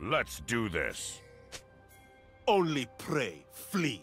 Let's do this. Only pray, flee.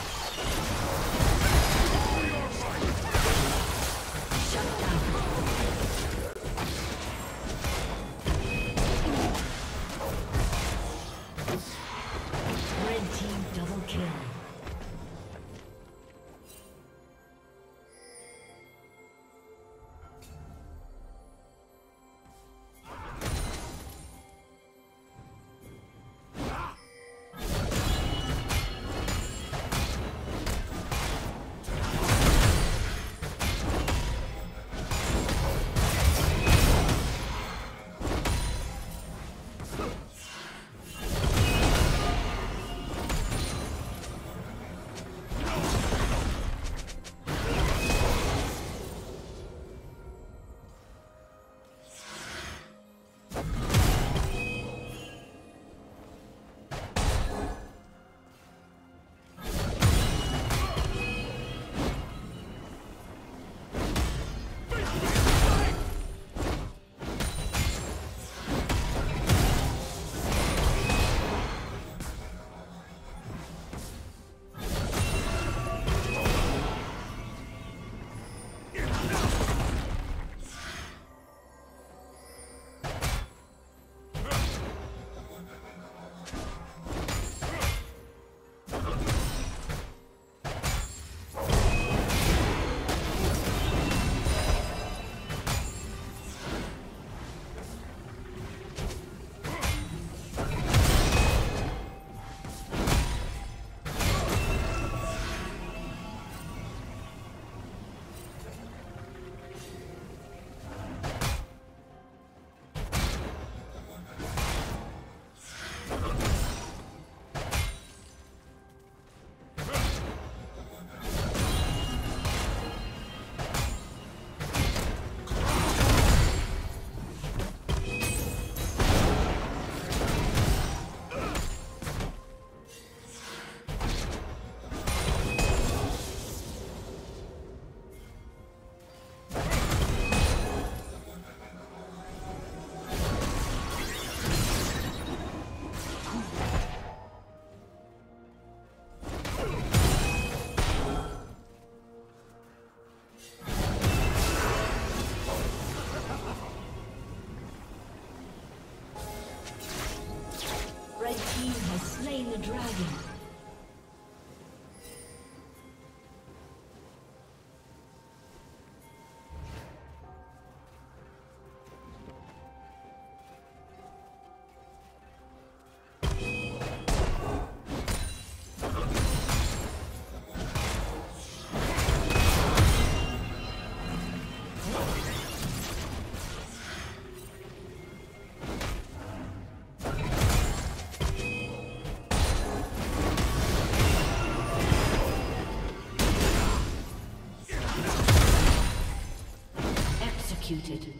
executed.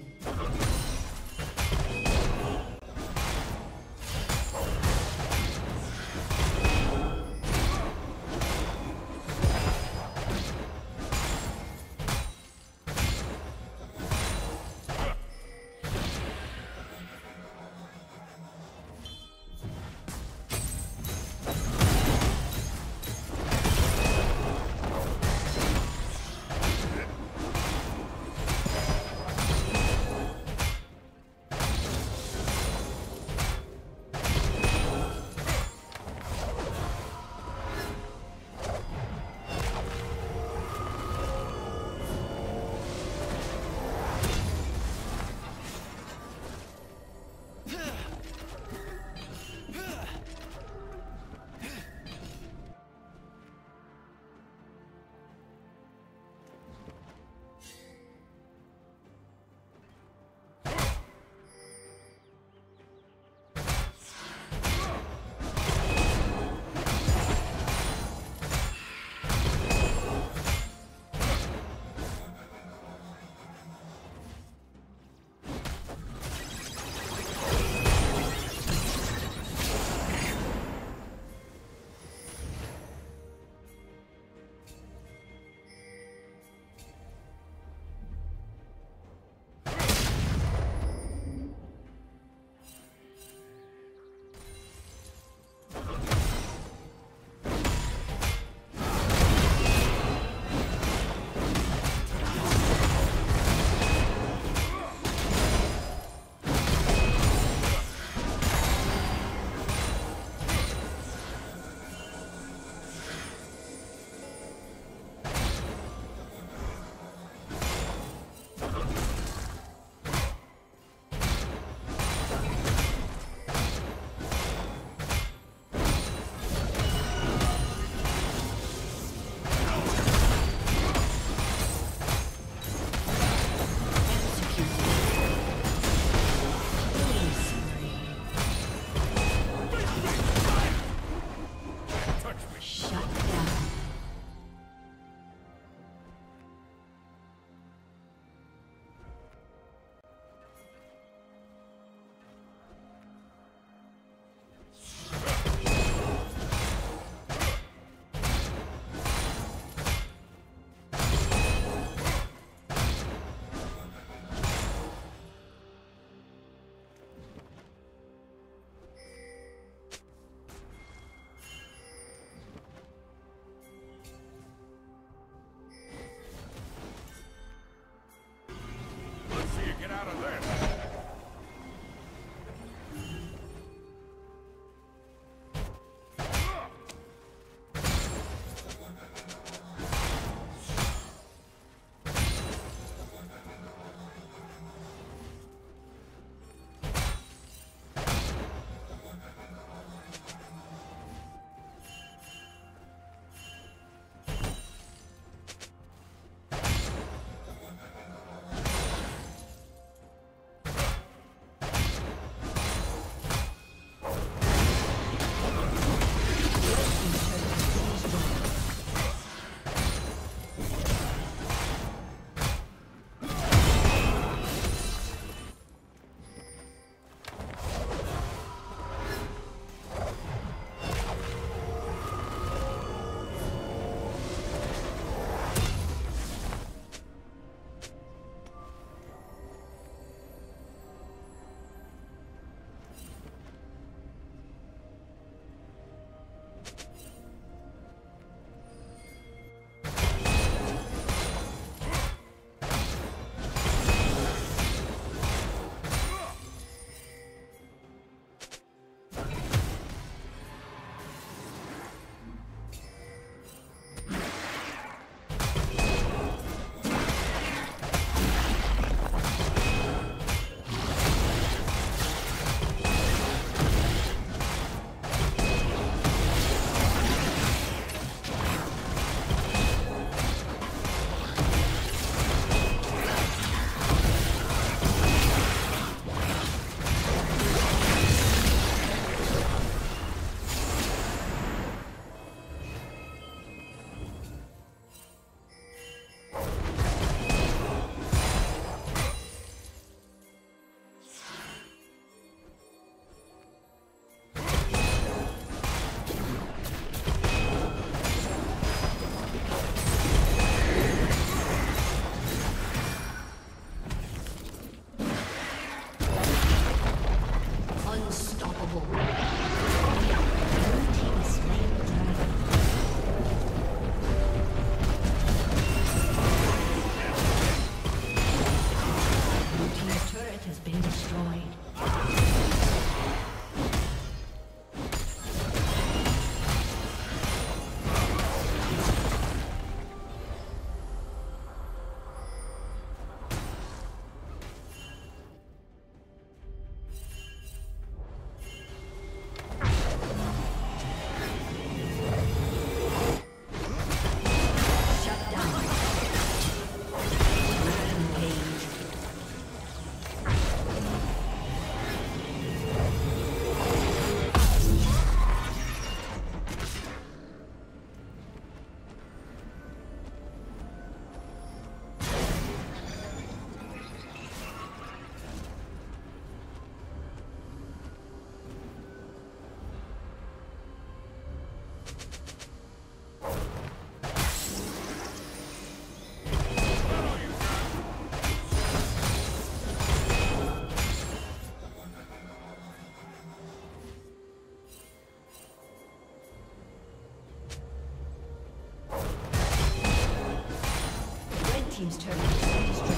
team's turret has been destroyed.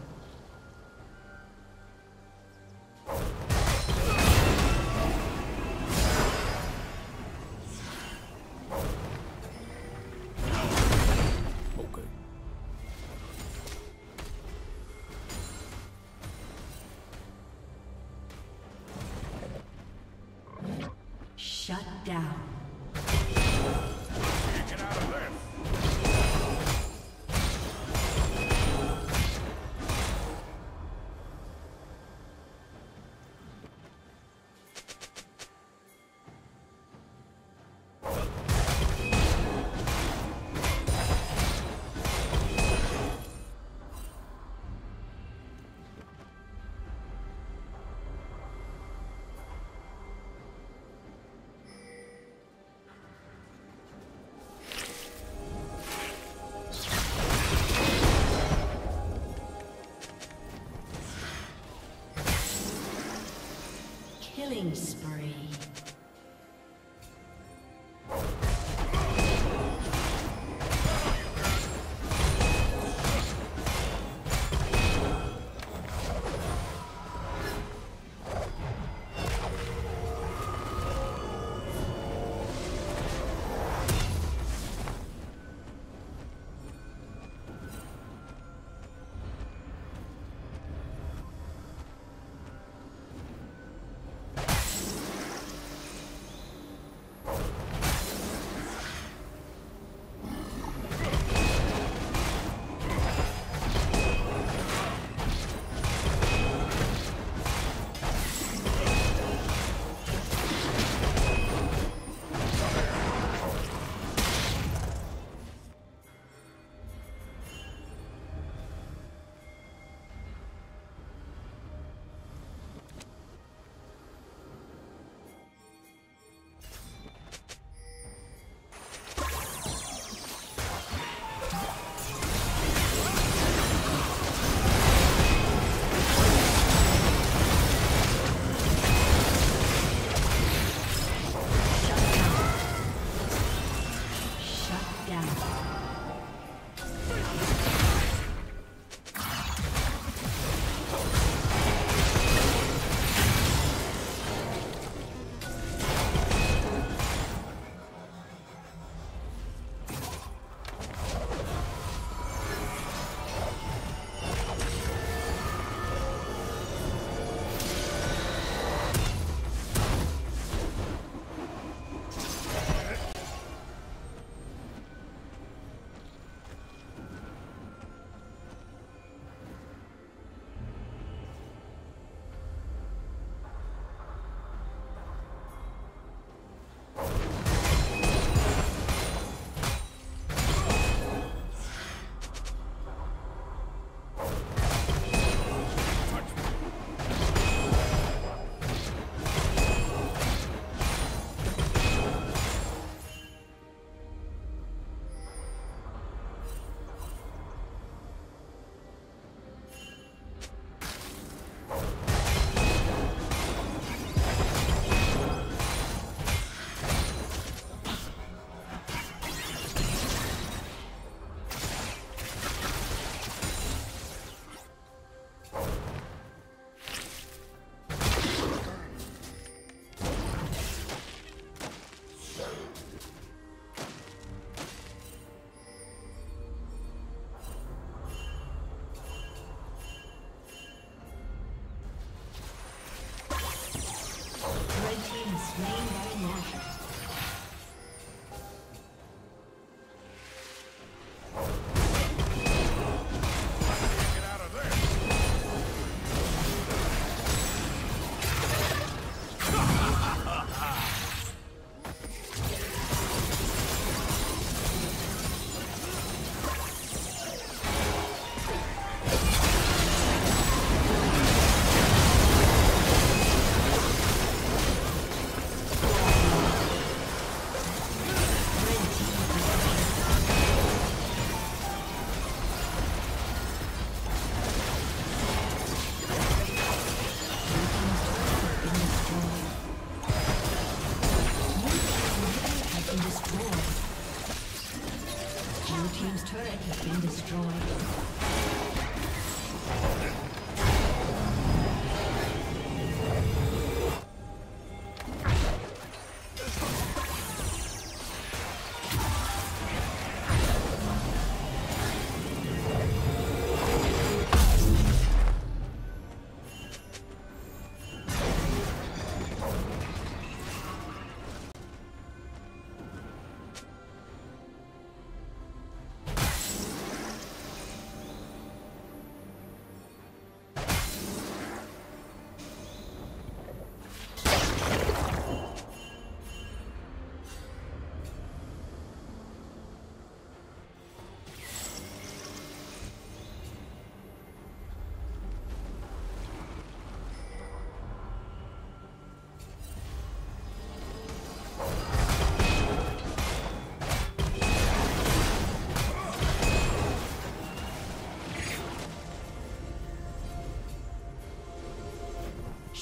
Killing spree.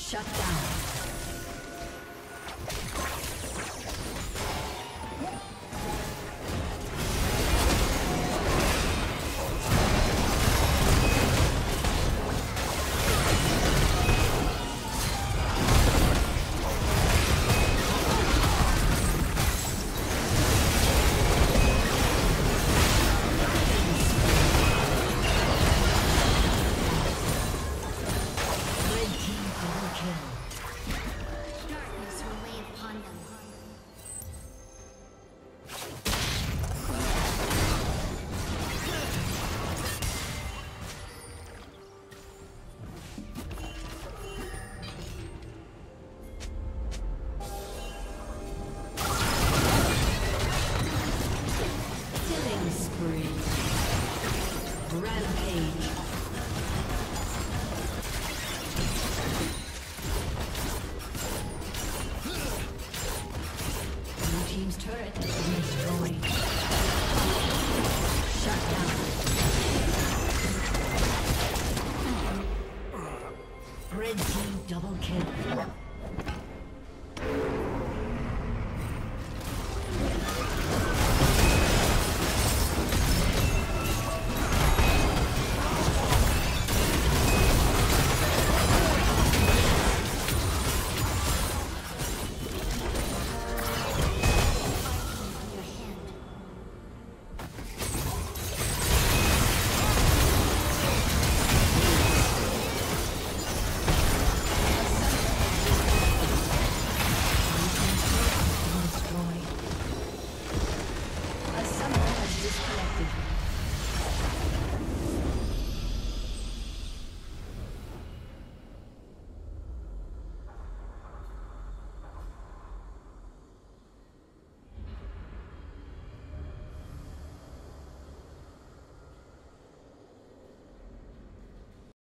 Shut down. Red team double kill.